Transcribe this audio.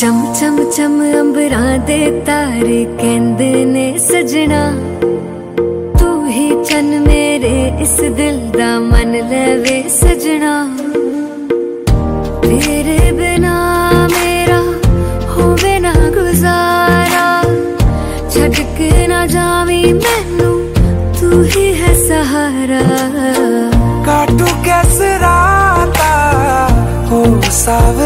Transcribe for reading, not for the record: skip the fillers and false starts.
चम चम चम अंबरां दे तारे कहंदे ने सजना, तू ही चन मेरे इस दिल दा मन लवे सजना। तेरे बिना मेरा होवे ना गुजारा, छड़ के ना जावी मैनू तू ही है सहारा। काटू कैसे राता हो सावे